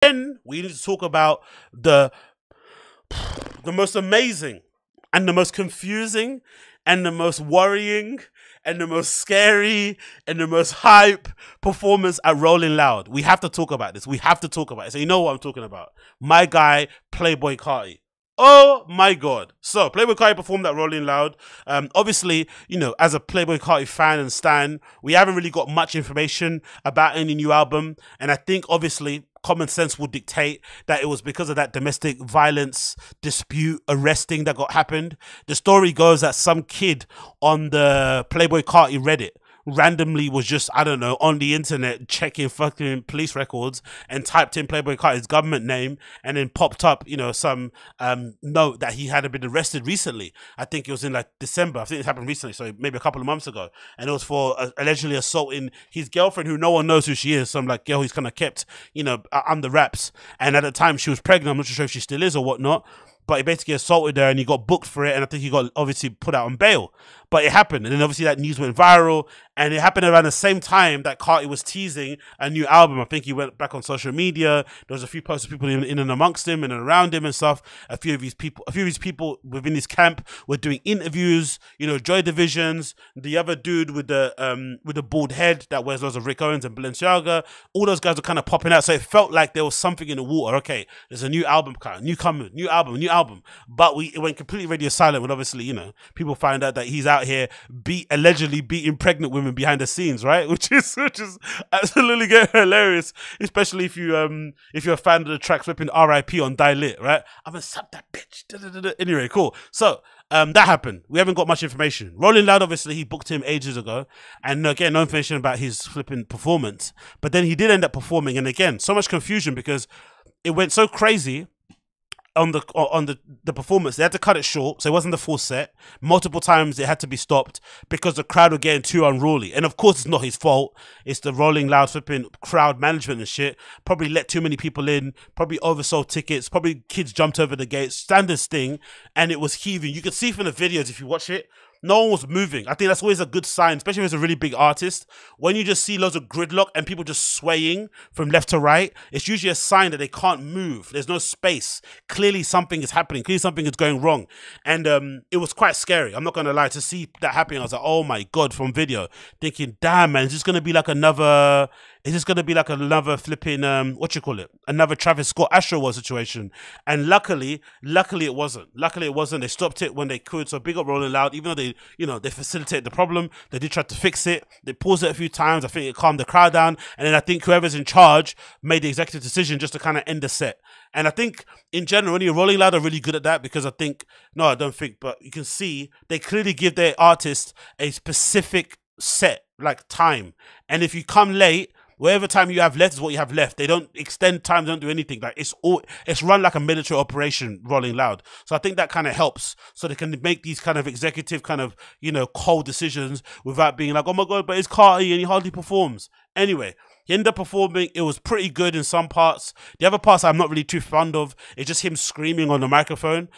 Then we need to talk about the most amazing and the most confusing and the most worrying and the most scary and the most hype performance at Rolling Loud. We have to talk about this. We have to talk about it. So you know what I'm talking about. My guy, Playboi Carti. Oh my God. So Playboi Carti performed at Rolling Loud. Obviously, you know, as a Playboi Carti fan and stan, we haven't really got much information about any new album. And I think obviously common sense would dictate that it was because of that domestic violence dispute arresting that happened. The story goes that some kid on the Playboi Carti Reddit randomly was just, I don't know, on the internet checking fucking police records and typed in Playboi Carti's government name, and then popped up, you know, some note that he had been arrested recently. I think it was in like December. I think it happened recently, so maybe a couple of months ago. And it was for allegedly assaulting his girlfriend, who no one knows who she is. Some like girl who's kind of kept, you know, under wraps. And at the time she was pregnant. I'm not sure if she still is or whatnot. But he basically assaulted her and he got booked for it, and I think he got obviously put out on bail. But it happened, and then obviously that news went viral, and it happened around the same time that Carti was teasing a new album. I think he went back on social media. There was a few posts of people in and amongst him and around him and stuff. A few of these people within his camp were doing interviews, you know, Joy Divisions, the other dude with the bald head that wears loads of Rick Owens and Balenciaga. All those guys were kind of popping out. So it felt like there was something in the water. Okay, there's a new album coming, new album. But it went completely radio silent when obviously, you know, people find out that he's out here allegedly beating pregnant women behind the scenes, right? Which is absolutely hilarious, especially if you're a fan of the track flipping R.I.P. on Die Lit, right? I'm gonna slap that bitch. Anyway, cool. So that happened. We haven't got much information. Rolling Loud, obviously, he booked him ages ago, and again, no information about his flipping performance. But then he did end up performing, and again, so much confusion because it went so crazy. On the performance, they had to cut it short, so it wasn't the full set. Multiple times it had to be stopped because the crowd were getting too unruly, and of course it's not his fault. It's the Rolling Loud flipping crowd management and shit. Probably let too many people in, probably oversold tickets, probably kids jumped over the gates, standard thing, and it was heaving. You can see from the videos if you watch it, no one was moving. I think that's always a good sign, especially if it's a really big artist. When you just see loads of gridlock and people just swaying from left to right, it's usually a sign that they can't move. There's no space. Clearly something is happening. Clearly something is going wrong. And it was quite scary. I'm not going to lie. To see that happening, I was like, oh my God, from video. Thinking, damn, man, is this going to be like another... It's just going to be like another flipping, another Travis Scott Astroworld situation. And luckily it wasn't. Luckily it wasn't. They stopped it when they could. So big up Rolling Loud. Even though they, you know, they facilitated the problem, they did try to fix it. They paused it a few times. I think it calmed the crowd down. And then I think whoever's in charge made the executive decision just to kind of end the set. And I think in general, when you're Rolling Loud, are really good at that, because I think, no, I don't think, but you can see they clearly give their artists a specific set, like time. And if you come late, whatever time you have left is what you have left. They don't extend time, they don't do anything. Like it's run like a military operation, Rolling Loud. So I think that kind of helps. So they can make these kind of executive kind of, you know, cold decisions without being like, oh my God, but it's Carti and he hardly performs. Anyway, he ended up performing. It was pretty good in some parts. The other parts I'm not really too fond of. It's just him screaming on the microphone.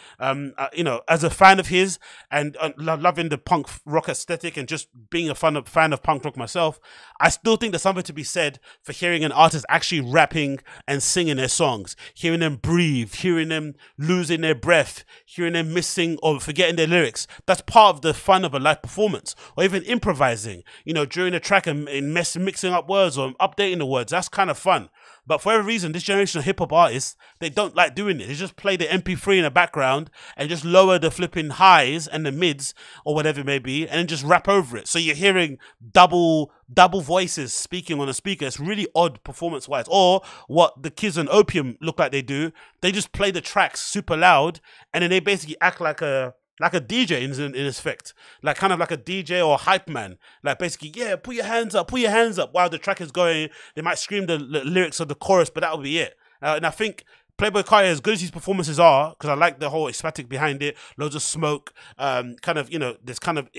You know, as a fan of his and loving the punk rock aesthetic and just being a fan of punk rock myself, I still think there's something to be said for hearing an artist actually rapping and singing their songs, hearing them breathe, hearing them losing their breath, hearing them missing or forgetting their lyrics. That's part of the fun of a live performance, or even improvising, you know, during a track and mixing up words or updating the words. That's kind of fun. But for every reason, this generation of hip-hop artists, they don't like doing it. They just play the MP3 in the background and just lower the flipping highs and the mids or whatever it may be, and then just rap over it. So you're hearing double voices speaking on a speaker. It's really odd performance-wise. Or what the kids on Opium look like they do, they just play the tracks super loud, and then they basically act like a DJ in effect, like kind of like a DJ or a hype man, like basically, yeah, put your hands up while the track is going. They might scream the lyrics of the chorus, but that'll be it. And I think Playboi Carti, as good as his performances are, because I like the whole aesthetic behind it, loads of smoke, kind of, you know, this kind of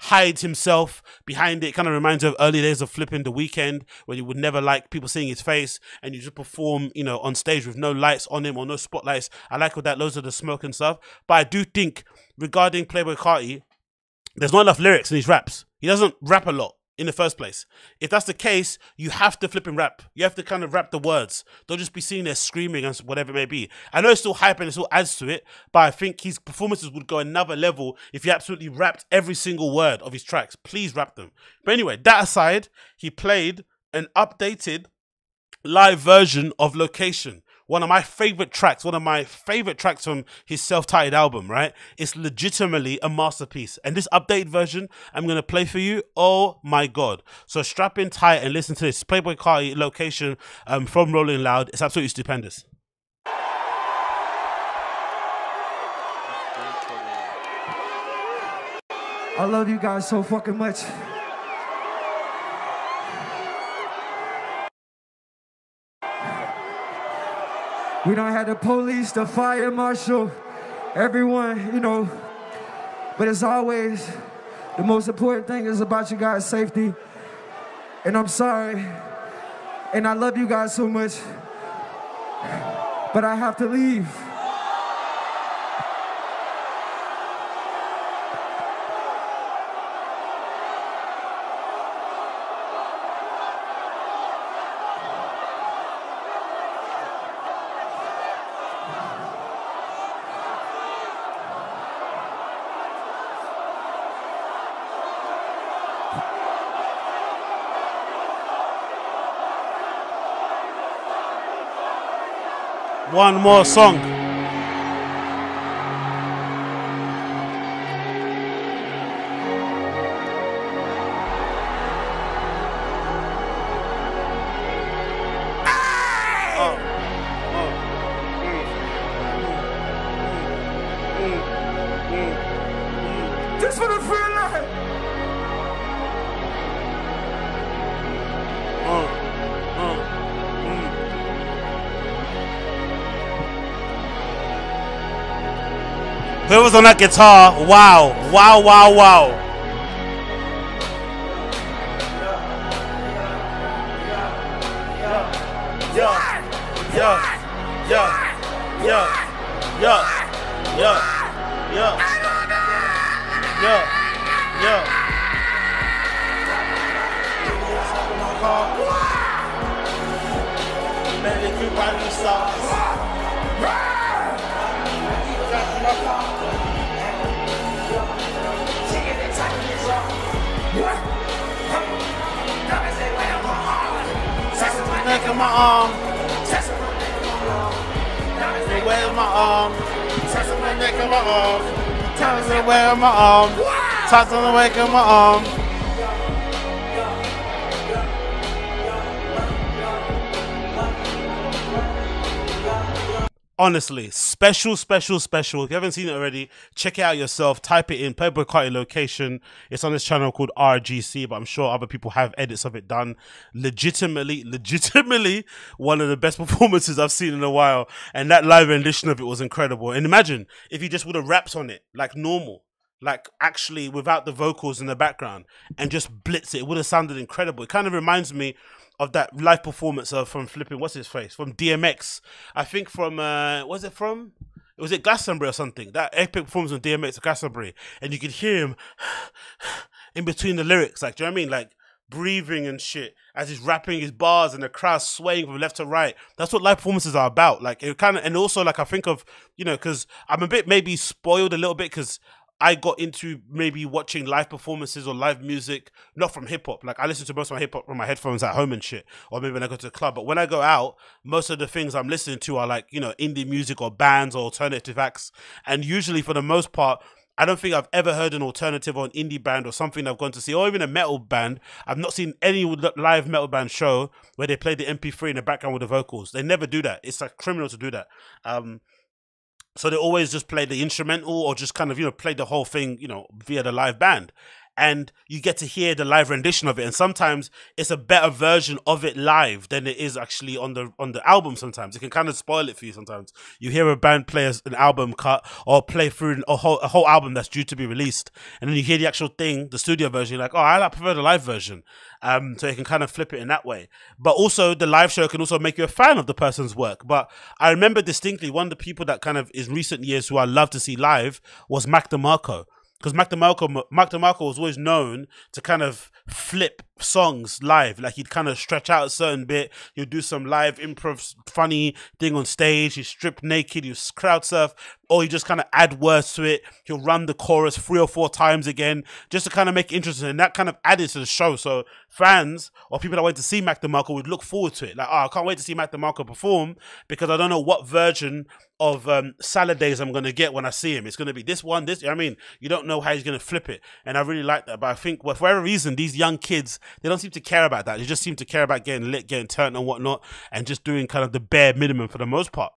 hides himself behind it. It kind of reminds me of early days of flipping The Weeknd, where you would never like people seeing his face, and you just perform, you know, on stage with no lights on him or no spotlights. I like all that, loads of the smoke and stuff. But I do think regarding Playboi Carti, there's not enough lyrics in his raps. He doesn't rap a lot. in the first place. If that's the case, you have to flipping rap. You have to kind of rap the words. Don't just be sitting there screaming and whatever it may be. I know it's still hype and it still adds to it, but I think his performances would go another level if he absolutely rapped every single word of his tracks. Please rap them. But anyway, that aside, he played an updated live version of Location. One of my favorite tracks from his self-titled album, right? It's legitimately a masterpiece. And this updated version I'm going to play for you. Oh my God. So strap in tight and listen to this. Playboi Carti, Location, from Rolling Loud. It's absolutely stupendous. I love you guys so fucking much. We don't have the police, the fire marshal, everyone, you know. But as always, the most important thing is about you guys' safety. And I'm sorry. And I love you guys so much. But I have to leave. One more song. This for the free life. Whoever's on that guitar, wow, wow, wow, wow. Tattoo on the wake of my arm. Honestly, special, special, special. If you haven't seen it already, check it out yourself. Type it in, Playboi Carti Location. It's on this channel called RGC, but I'm sure other people have edits of it done. Legitimately, one of the best performances I've seen in a while. And that live rendition of it was incredible. And imagine if he just would have rapped on it like normal, like actually without the vocals in the background, and just blitz it. It would have sounded incredible. It kind of reminds me of that live performance from flipping, what's his face? From DMX. I think from, was it Glastonbury or something? That epic performance on DMX at Glastonbury. And you could hear him in between the lyrics, like, do you know what I mean? Like breathing and shit as he's rapping his bars and the crowd swaying from left to right. That's what live performances are about. Like it kind of, and also like I think of, you know, because I'm a bit maybe spoiled a little bit because I got into maybe watching live performances or live music, not from hip hop. Like I listen to most of my hip hop from my headphones at home and shit, or maybe when I go to the club. But when I go out, most of the things I'm listening to are like, you know, indie music or bands or alternative acts. And usually for the most part, I don't think I've ever heard an alternative or an indie band or something I've gone to see, or even a metal band. I've not seen any live metal band show where they play the MP3 in the background with the vocals. They never do that. It's like criminal to do that. So they always just play the instrumental or just kind of, you know, play the whole thing, you know, via the live band. And you get to hear the live rendition of it. And sometimes it's a better version of it live than it is actually on the album sometimes. It can kind of spoil it for you sometimes. You hear a band play an album cut or play through a whole album that's due to be released. And then you hear the actual thing, the studio version, you're like, oh, I prefer the live version. So you can kind of flip it in that way. But also the live show can also make you a fan of the person's work. But I remember distinctly one of the people that kind of in recent years who I love to see live was Mac DeMarco. because Mac DeMarco was always known to kind of flip songs live. Like he'd kind of stretch out a certain bit. He'd do some live improv funny thing on stage. He'd strip naked. He'd crowd surf. Or he'd just kind of add words to it. He'll run the chorus 3 or 4 times again just to kind of make it interesting. And that kind of added to the show. So fans or people that went to see Mac DeMarco would look forward to it. Like, oh, I can't wait to see Mac DeMarco perform because I don't know what version of Salad Days I'm going to get when I see him. It's going to be this one, this, you know what I mean? You don't know how he's going to flip it. And I really like that. But I think, well, for whatever reason, these young kids, they don't seem to care about that. They just seem to care about getting lit, getting turned and whatnot, and just doing kind of the bare minimum for the most part.